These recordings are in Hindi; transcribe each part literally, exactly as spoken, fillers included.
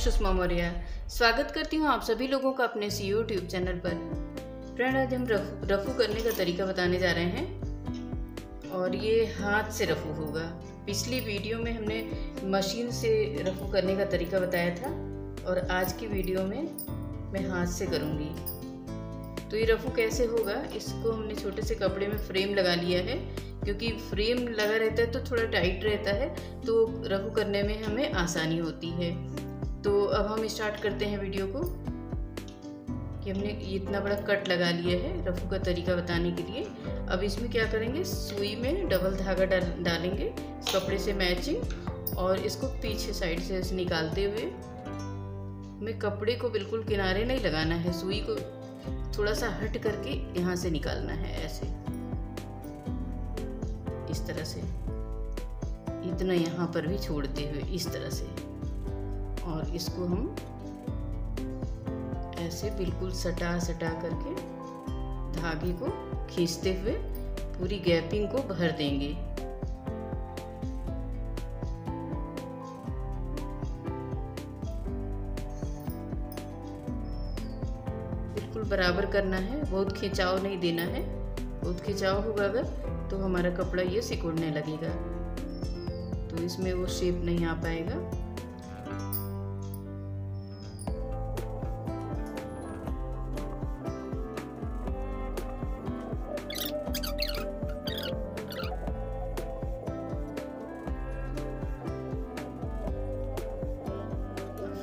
सुषमा मौर्य स्वागत करती हूँ आप सभी लोगों का अपने सी यू ट्यूब चैनल पर। फ्रेंड, आज हम रफू रफू करने का तरीका बताने जा रहे हैं और ये हाथ से रफू होगा। पिछली वीडियो में हमने मशीन से रफू करने का तरीका बताया था और आज की वीडियो में मैं हाथ से करूँगी। तो ये रफू कैसे होगा, इसको हमने छोटे से कपड़े में फ्रेम लगा लिया है, क्योंकि फ्रेम लगा रहता है तो थोड़ा टाइट रहता है तो रफू करने में हमें आसानी होती है। तो अब हम स्टार्ट करते हैं वीडियो को। कि हमने इतना बड़ा कट लगा लिया है रफू का तरीका बताने के लिए। अब इसमें क्या करेंगे, सुई में डबल धागा डाल डालेंगे कपड़े से मैचिंग, और इसको पीछे साइड से निकालते हुए हमें कपड़े को बिल्कुल किनारे नहीं लगाना है, सुई को थोड़ा सा हट करके यहाँ से निकालना है, ऐसे इस तरह से, इतना यहाँ पर भी छोड़ते हुए इस तरह से। और इसको हम ऐसे बिल्कुल सटा सटा करके धागे को खींचते हुए पूरी गैपिंग को भर देंगे। बिल्कुल बराबर करना है, बहुत खिंचाव नहीं देना है। बहुत खिंचाव होगा अगर तो हमारा कपड़ा ये सिकुड़ने लगेगा, तो इसमें वो शेप नहीं आ पाएगा।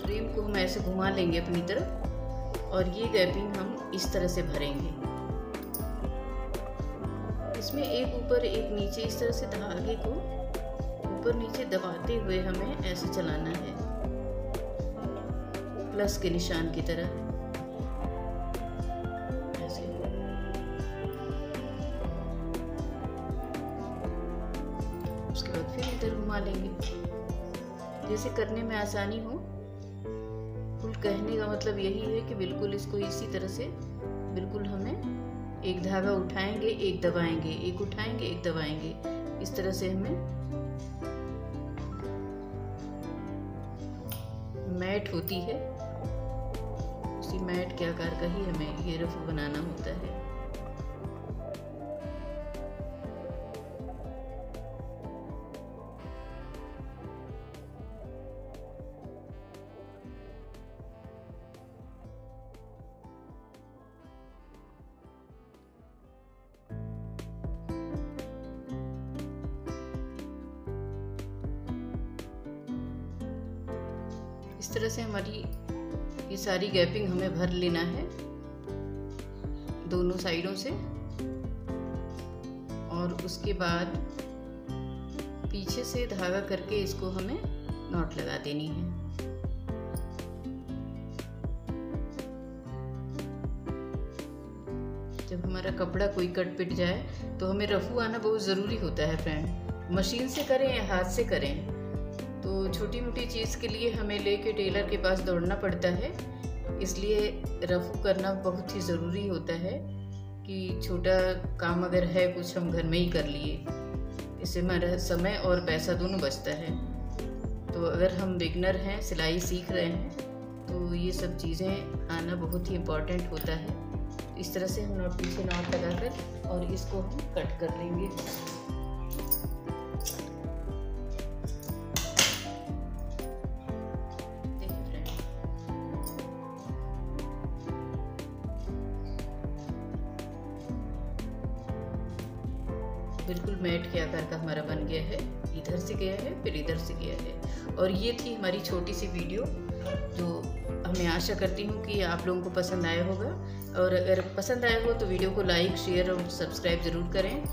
फ्रेम को हम ऐसे घुमा लेंगे अपनी तरफ और ये गैपिंग हम इस तरह से भरेंगे। इसमें एक ऊपर एक नीचे इस तरह से धागे को ऊपर नीचे दबाते हुए हमें ऐसे चलाना है, प्लस के निशान की तरह ऐसे। उसके बाद फिर इधर घुमा लेंगे, जैसे करने में आसानी हो। कुल कहने का मतलब यही है कि बिल्कुल इसको इसी तरह से बिल्कुल हमें एक धागा उठाएंगे, एक दबाएंगे, एक उठाएंगे, एक दबाएंगे, इस तरह से हमें मैट होती है, उसी मैट के आकार का ही हमें ये रफू बनाना होता है। इस तरह से हमारी ये सारी गैपिंग हमें भर लेना है दोनों साइडों से। और उसके बाद पीछे से धागा करके इसको हमें नॉट लगा देनी है। जब हमारा कपड़ा कोई कट पिट जाए तो हमें रफू आना बहुत ज़रूरी होता है। फ्रेंड, मशीन से करें या हाथ से करें तो छोटी मोटी चीज़ के लिए हमें लेके टेलर के पास दौड़ना पड़ता है, इसलिए रफू करना बहुत ही ज़रूरी होता है। कि छोटा काम अगर है कुछ हम घर में ही कर लिए, इससे हमारा समय और पैसा दोनों बचता है। तो अगर हम बिगनर हैं, सिलाई सीख रहे हैं, तो ये सब चीज़ें आना बहुत ही इम्पोर्टेंट होता है। इस तरह से हम नॉट पीछे नॉट लगाकर और इसको हम कट कर लेंगे। बिल्कुल मैट के आकार का हमारा बन गया है, इधर से गया है फिर इधर से गया है। और ये थी हमारी छोटी सी वीडियो, जो हमें आशा करती हूँ कि आप लोगों को पसंद आया होगा। और अगर पसंद आया हो तो वीडियो को लाइक, शेयर और सब्सक्राइब ज़रूर करें।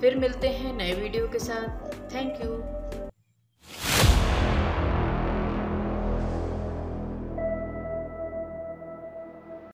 फिर मिलते हैं नए वीडियो के साथ। Thank you.